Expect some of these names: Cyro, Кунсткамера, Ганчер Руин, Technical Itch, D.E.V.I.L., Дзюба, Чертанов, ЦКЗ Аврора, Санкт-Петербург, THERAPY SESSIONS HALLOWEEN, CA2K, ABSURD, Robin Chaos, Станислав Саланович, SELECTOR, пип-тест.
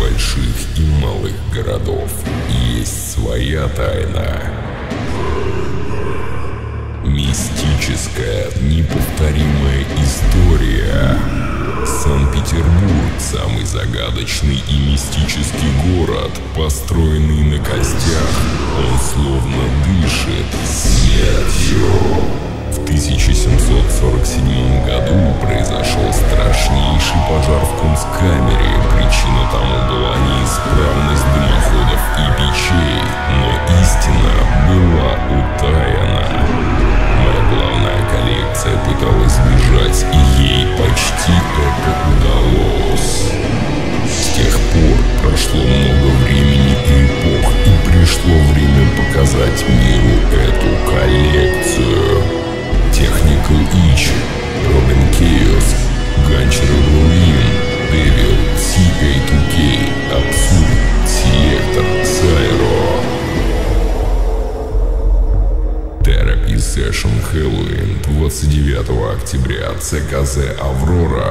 больших и малых городов есть своя тайна. Мистическая, неповторимая история. Санкт-Петербург – самый загадочный и мистический город, построенный на костях. Он словно дышит смертью. В 1747 году произошел страшнейший пожар в Кунсткамере. Причина тому была неисправность дымоходов и печей, но истина была утаяна. Моя главная коллекция пыталась сбежать, и ей почти это удалось. С тех пор прошло много времени и эпох, и пришло время показать миру эту коллекцию. Technical Itch, Robin Chaos, Ганчер Руин, Devil, CA2K, Absurd, Selector, Cyro. Therapy Session Halloween 29 октября, ЦКЗ Аврора.